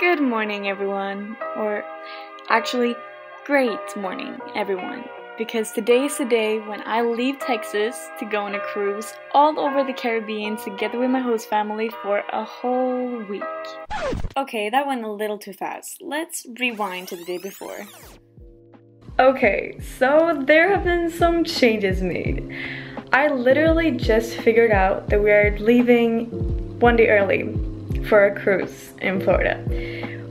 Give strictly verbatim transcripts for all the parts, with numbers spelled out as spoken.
Good morning, everyone, or actually, great morning, everyone, because today is the day when I leave Texas to go on a cruise all over the Caribbean together with my host family for a whole week. Okay, that went a little too fast. Let's rewind to the day before. Okay, so there have been some changes made. I literally just figured out that we are leaving one day early for a cruise in Florida,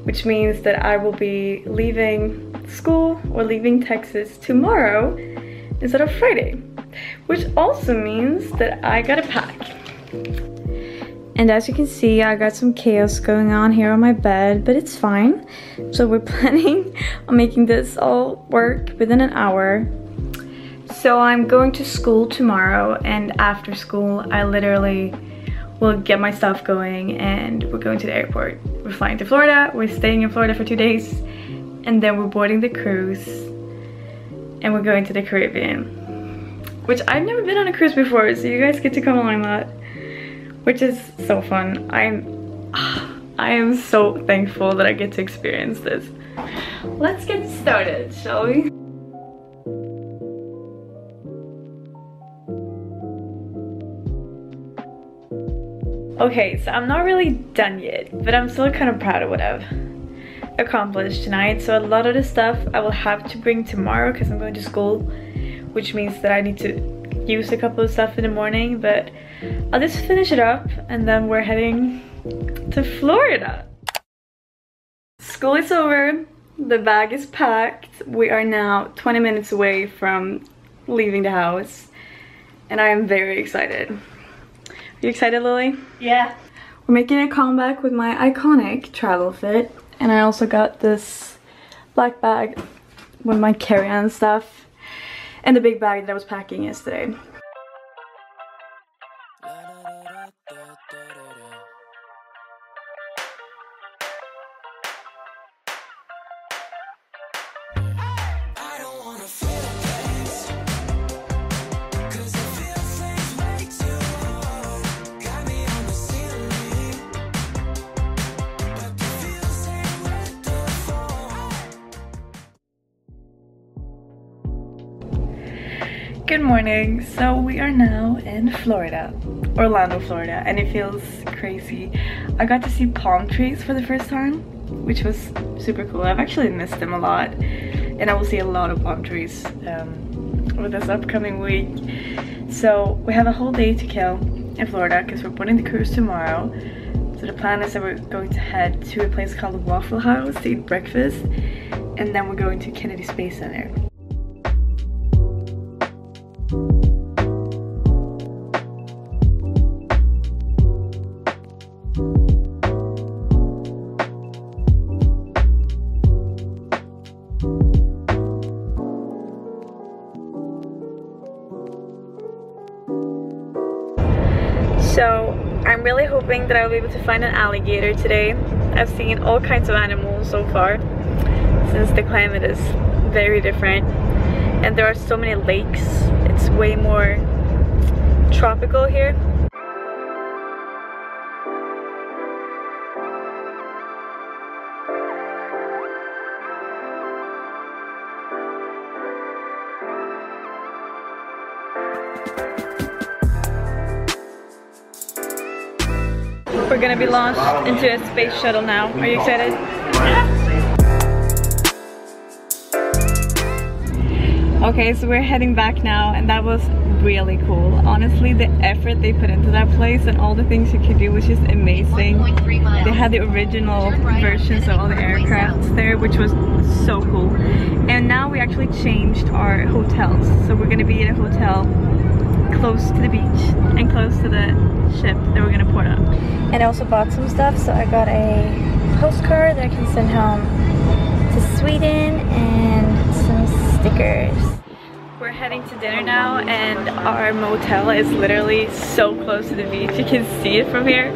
which means that I will be leaving school or leaving Texas tomorrow instead of Friday, which also means that I gotta pack. And as you can see, I got some chaos going on here on my bed, but it's fine. So we're planning on making this all work within an hour. So I'm going to school tomorrow, and after school I literally we'll get my stuff going and we're going to the airport. We're flying to Florida, we're staying in Florida for two days, and then we're boarding the cruise and we're going to the Caribbean. Which I've never been on a cruise before, so you guys get to come along on that. Which is so fun. I'm, I am so thankful that I get to experience this. Let's get started, shall we? Okay, so I'm not really done yet, but I'm still kind of proud of what I've accomplished tonight. So a lot of the stuff I will have to bring tomorrow because I'm going to school, which means that I need to use a couple of stuff in the morning, but I'll just finish it up and then we're heading to Florida. School is over, the bag is packed. We are now twenty minutes away from leaving the house and I am very excited. You excited, Lily? Yeah. We're making a comeback with my iconic travel fit. And I also got this black bag with my carry-on stuff. And the big bag that I was packing yesterday. Good morning, so we are now in Florida, Orlando, Florida, and it feels crazy. I got to see palm trees for the first time, which was super cool. I've actually missed them a lot, and I will see a lot of palm trees um, over this upcoming week. So we have a whole day to kill in Florida because we're boarding the cruise tomorrow. So the plan is that we're going to head to a place called the Waffle House to eat breakfast, and then we're going to Kennedy Space Center. So I'm really hoping that I'll be able to find an alligator today. I've seen all kinds of animals so far since the climate is very different. And there are so many lakes. It's way more tropical here. We're gonna be launched into a space shuttle now. Are you excited? Yeah. Okay, so we're heading back now, and that was really cool. Honestly, the effort they put into that place and all the things you could do was just amazing. They had the original versions of all the aircrafts there, which was so cool. And now we actually changed our hotels. So we're gonna be in a hotel close to the beach and close to the ship that we're gonna port up. And I also bought some stuff, so I got a postcard that I can send home to Sweden and some stickers. We're heading to dinner now, and our motel is literally so close to the beach. You can see it from here.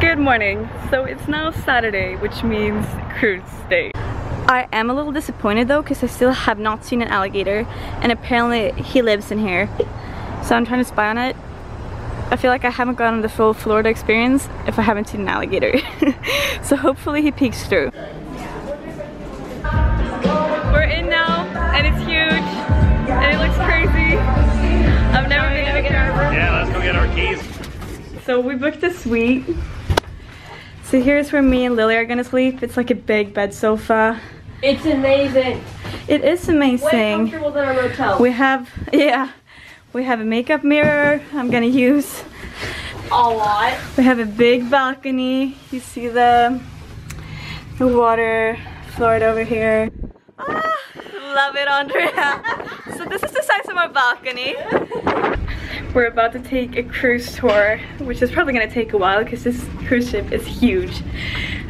Good morning. So it's now Saturday, which means cruise day. I am a little disappointed though because I still have not seen an alligator, and apparently he lives in here so I'm trying to spy on it. I feel like I haven't gotten the full Florida experience if I haven't seen an alligator. So hopefully he peeks through. We're in now, and it's huge, and it looks crazy. I've never been in a caravan. Yeah, let's go get our keys. So we booked a suite. So here's where me and Lily are gonna sleep. It's like a big bed sofa. It's amazing. It is amazing. Way comfortable than our motel. We have, yeah, we have a makeup mirror I'm gonna use. A lot. We have a big balcony. You see the, the water, Florida over here. Ah, love it, Andrea. So this is the size of our balcony. We're about to take a cruise tour, which is probably gonna take a while because this cruise ship is huge.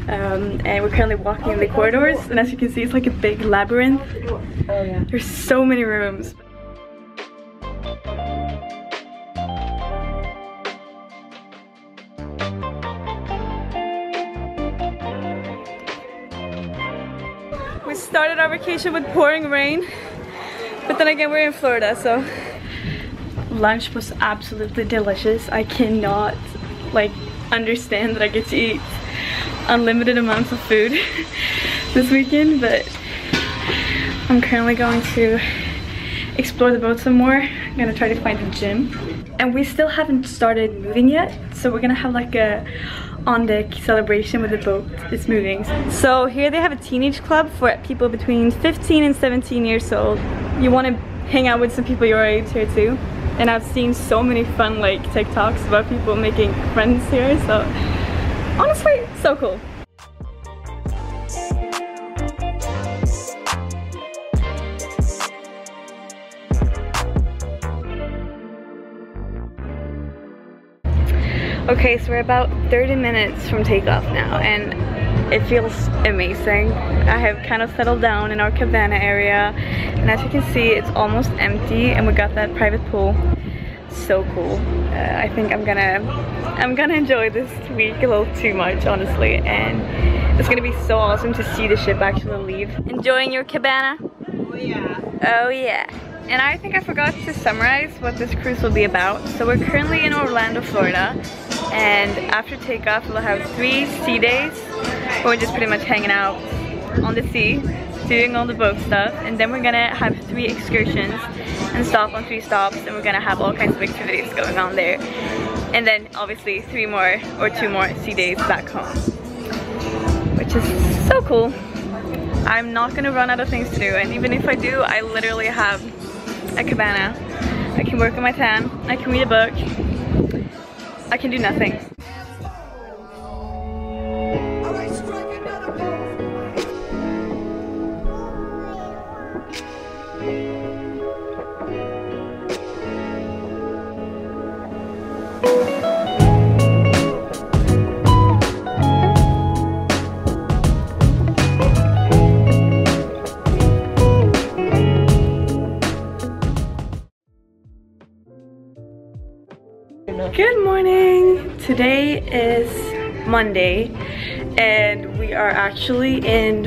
Um, and we're currently walking oh, in the corridors, and as you can see, it's like a big labyrinth. Oh, yeah. There's so many rooms. We started our vacation with pouring rain, but then again, we're in Florida, so. Lunch was absolutely delicious. I cannot like understand that I get to eat unlimited amounts of food this weekend, but I'm currently going to explore the boat some more. I'm gonna try to find a gym. And we still haven't started moving yet, so we're gonna have like a on deck celebration with the boat. It's moving. So here they have a teenage club for people between fifteen and seventeen years old. You wanna hang out with some people your age here too. And I've seen so many fun like TikToks about people making friends here, so honestly, so cool. Okay, so we're about thirty minutes from takeoff now, and it feels amazing. I have kind of settled down in our cabana area, and as you can see, it's almost empty, and we got that private pool. So cool. Uh, I think I'm gonna, I'm gonna enjoy this week a little too much, honestly, and it's gonna be so awesome to see the ship actually leave. Enjoying your cabana? Oh yeah. Oh yeah. And I think I forgot to summarize what this cruise will be about. So we're currently in Orlando, Florida, and after takeoff, we'll have three sea days. We're just pretty much hanging out on the sea, doing all the boat stuff, and then we're gonna have three excursions and stop on three stops, and we're gonna have all kinds of activities going on there. And then obviously three more or two more sea days back home, which is so cool. I'm not gonna run out of things to do, and even if I do, I literally have a cabana. I can work on my tan, I can read a book, I can do nothing. Good morning! Today is Monday, and we are actually in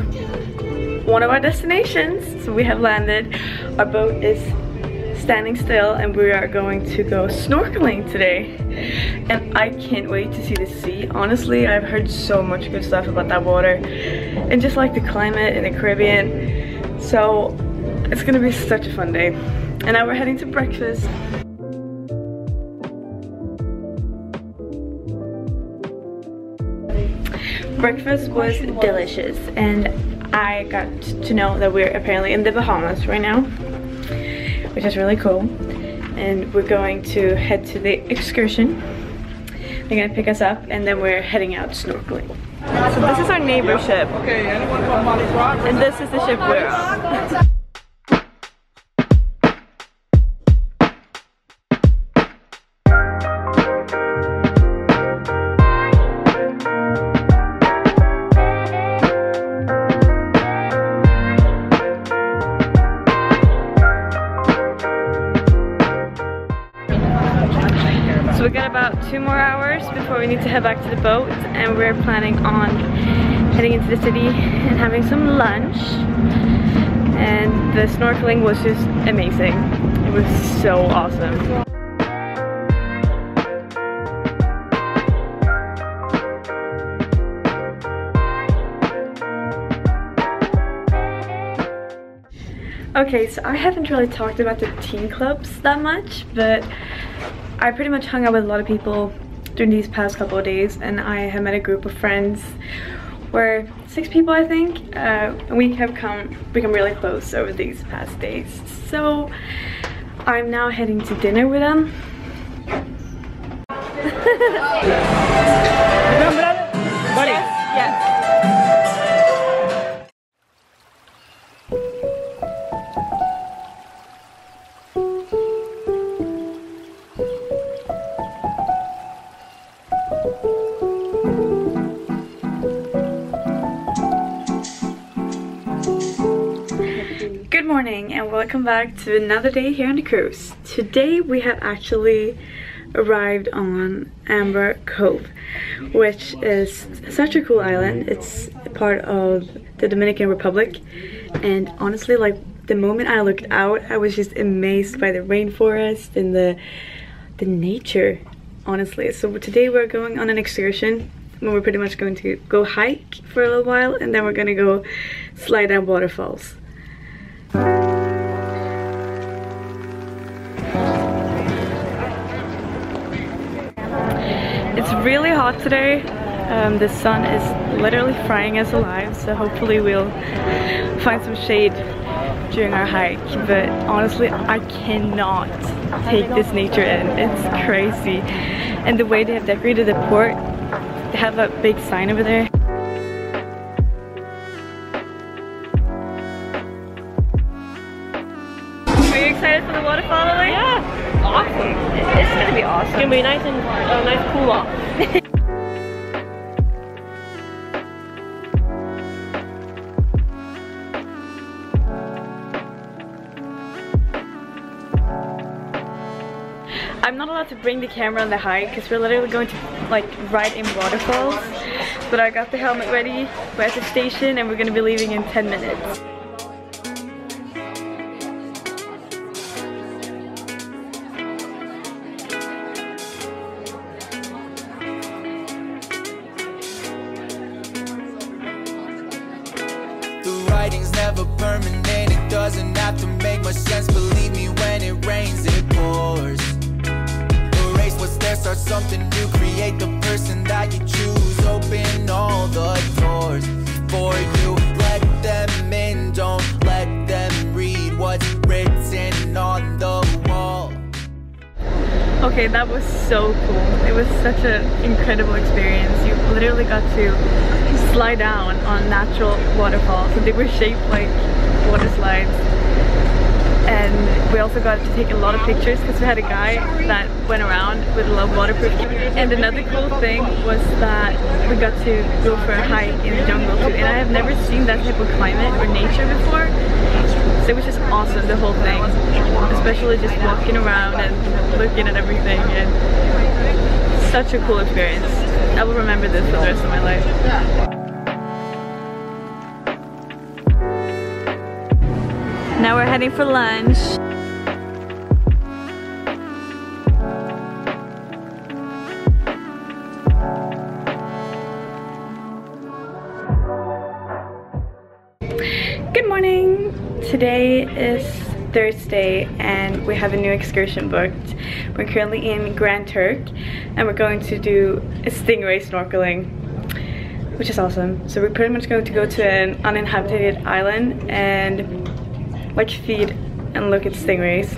one of our destinations. So we have landed, our boat is standing still, and we are going to go snorkeling today. And I can't wait to see the sea. Honestly, I've heard so much good stuff about that water, and just like the climate in the Caribbean. So it's gonna be such a fun day. And now we're heading to breakfast. Breakfast was delicious, and I got to know that we're apparently in the Bahamas right now, which is really cool, and we're going to head to the excursion. They're gonna pick us up, and then we're heading out snorkeling. So this is our neighbor ship, and this is the ship we're on. We got about two more hours before we need to head back to the boat, and we're planning on heading into the city and having some lunch. And the snorkeling was just amazing. It was so awesome. Okay, so I haven't really talked about the teen clubs that much, but I pretty much hung out with a lot of people during these past couple of days, and I have met a group of friends. We're six people, I think, uh, and we have come become really close over these past days. So I'm now heading to dinner with them. Buddy. Yes. Good morning and welcome back to another day here on the cruise. Today we have actually arrived on Amber Cove, which is such a cool island. It's part of the Dominican Republic, and honestly, like, the moment I looked out, I was just amazed by the rainforest and the the nature, honestly. So today we're going on an excursion. We're pretty much going to go hike for a little while, and then we're gonna go slide down waterfalls. It's really hot today. Um, the sun is literally frying us alive, so hopefully we'll find some shade during our hike. But honestly, I cannot take this nature in. It's crazy. And the way they have decorated the port, they have a big sign over there. Are you excited for the waterfall today? Yeah! Awesome. It's gonna be awesome. It's gonna be nice and uh, nice cool off. I'm not allowed to bring the camera on the hike because we're literally going to like ride in waterfalls. But I got the helmet ready. We're at the station and we're gonna be leaving in ten minutes. Never permanent, it doesn't have to make much sense. Believe me, when it rains, it pours. Erase what's there, start something new. Create the person that you choose. Open all the doors for you. Let them in, don't let them read what's written on the wall. Okay, that was so cool. It was such an incredible experience. You literally got to slide down on natural waterfalls, and they were shaped like water slides. And we also got to take a lot of pictures because we had a guy that went around with a lot of waterproof. And another cool thing was that we got to go for a hike in the jungle too, and I have never seen that type of climate or nature before, so it was just awesome, the whole thing, especially just walking around and looking at everything. And such a cool experience. I will remember this for the rest of my life. Now we're heading for lunch. Good morning! Today is Thursday and we have a new excursion booked. We're currently in Grand Turk and we're going to do a stingray snorkeling, which is awesome. So we're pretty much going to go to an uninhabited island and like feed and look at stingrays.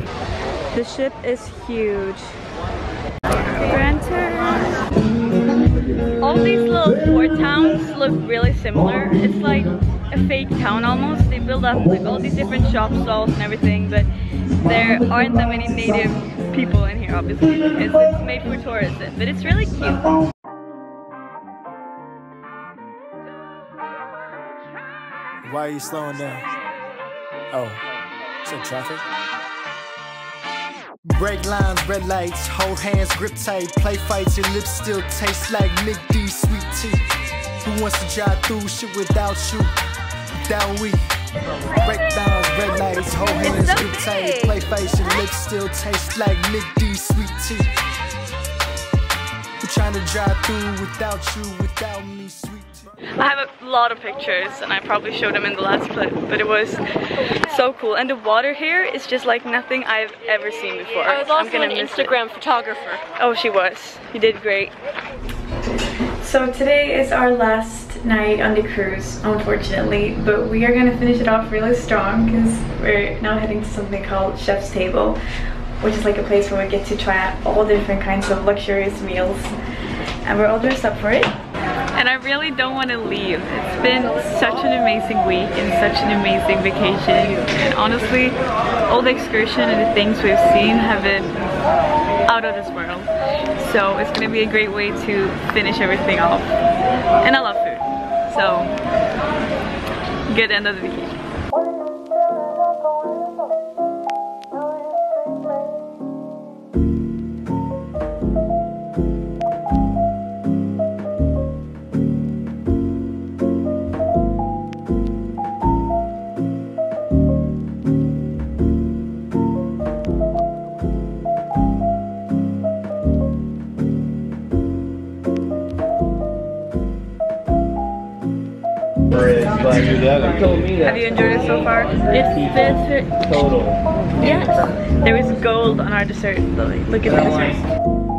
The ship is huge. Grand Turk. All these little port towns look really similar. It's like a fake town almost. They build up like all these different shop stalls and everything, but there aren't that many native people in here, obviously, because it's made for tourists. But it's really cute. Why are you slowing down? Oh, so traffic. Break lines, red lights, hold hands, grip tight, play fights, your lips still taste like McD sweet tea. Who wants to drive through shit without you? Without we. Break lines, red lights, hold hands, grip tight, play fights, your lips still taste like McD sweet tea. Who trying to drive through without you, without me, sweet tea. I have a lot of pictures and I probably showed them in the last clip, but it was so cool. And the water here is just like nothing I've ever seen before. I was also I'm gonna an Instagram it. photographer. Oh, she was. You did great. So today is our last night on the cruise, unfortunately, but we are gonna finish it off really strong because we're now heading to something called Chef's Table, which is like a place where we get to try out all different kinds of luxurious meals. And we're all dressed up for it. And I really don't want to leave. It's been such an amazing week and such an amazing vacation. And honestly, all the excursion and the things we've seen have been out of this world. So it's going to be a great way to finish everything off. And I love food. So, good end of the vacation. Have you enjoyed it so far? It's been total. Yes. There was gold on our dessert, Lily. Look at the dessert.